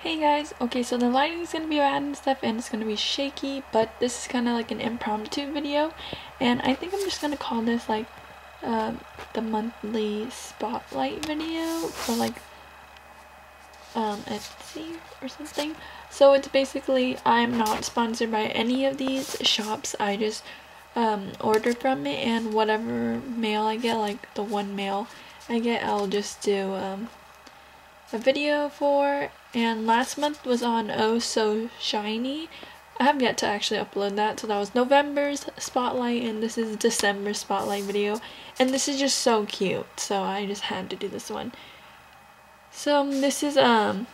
Hey guys, okay, so the lighting is going to be bad and stuff and it's going to be shaky, but this is kind of like an impromptu video, and I think I'm just going to call this like the monthly spotlight video for like Etsy or something. So it's basically, I'm not sponsored by any of these shops, I just order from it, and whatever mail I get, like the one mail I get, I'll just do a video for. And last month was on Oh So Shiny. I have yet to actually upload that, so that was November's spotlight and this is December's spotlight video, and this is just so cute, so I just had to do this one. So this is the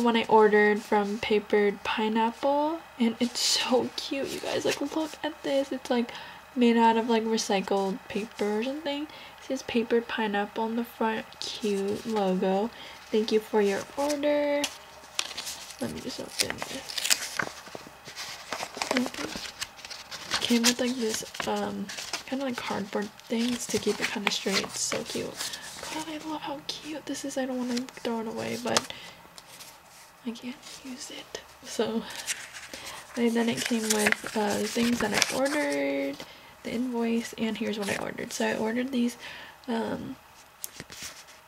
one I ordered from Papered Pineapple, and it's so cute, you guys. Like, look at this. It's like made out of like recycled paper or something. It says Papered Pineapple on the front. Cute logo. Thank you for your order. Let me just open this. Okay. Came with like this kind of like cardboard things to keep it kind of straight. It's so cute. God, I love how cute this is. I don't want to throw it away, but I can't use it. So, and then it came with the things that I ordered, the invoice, and here's what I ordered. So I ordered these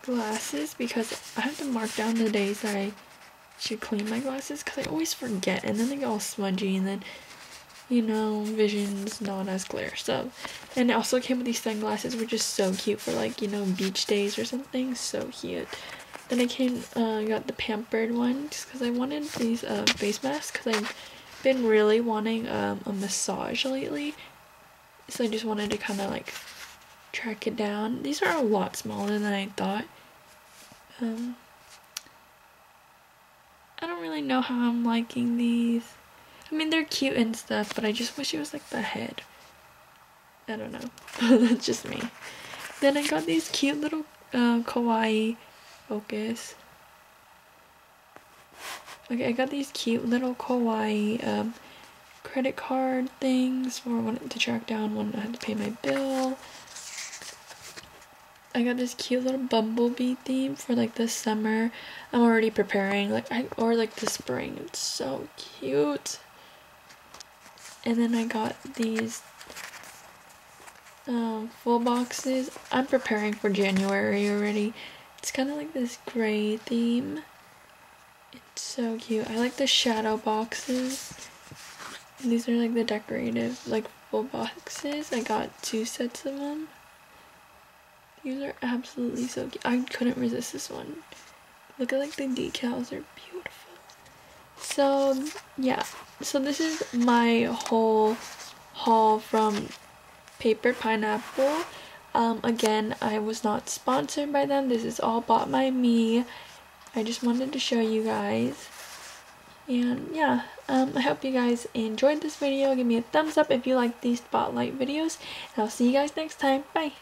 glasses because I have to mark down the days that I should clean my glasses because I always forget and then they get all smudgy and then, you know, vision's not as clear. So, and it also came with these sunglasses, which is so cute for like, you know, beach days or something. So cute. Then I got the Pampered one just because I wanted these face masks because I've been really wanting a massage lately, so I just wanted to kind of like track it down. These are a lot smaller than I thought. I don't really know how I'm liking these. I mean, they're cute and stuff, but I just wish it was like the head. I don't know. That's just me. Then I got these cute little kawaii focus. Okay, I got these cute little kawaii credit card things for when to track down when I had to pay my bill. I got this cute little bumblebee theme for like the summer. I'm already preparing like the spring. It's so cute. And then I got these full boxes. I'm preparing for January already. It's kind of like this gray theme. It's so cute. I like the shadow boxes. And these are like the decorative like full boxes. I got 2 sets of them. These are absolutely so cute. I couldn't resist this one. Look at like the decals, they're beautiful. So yeah, so this is my whole haul from Papered Pineapple. Again, I was not sponsored by them. This is all bought by me. I just wanted to show you guys. And yeah, I hope you guys enjoyed this video. Give me a thumbs up if you like these spotlight videos. And I'll see you guys next time. Bye!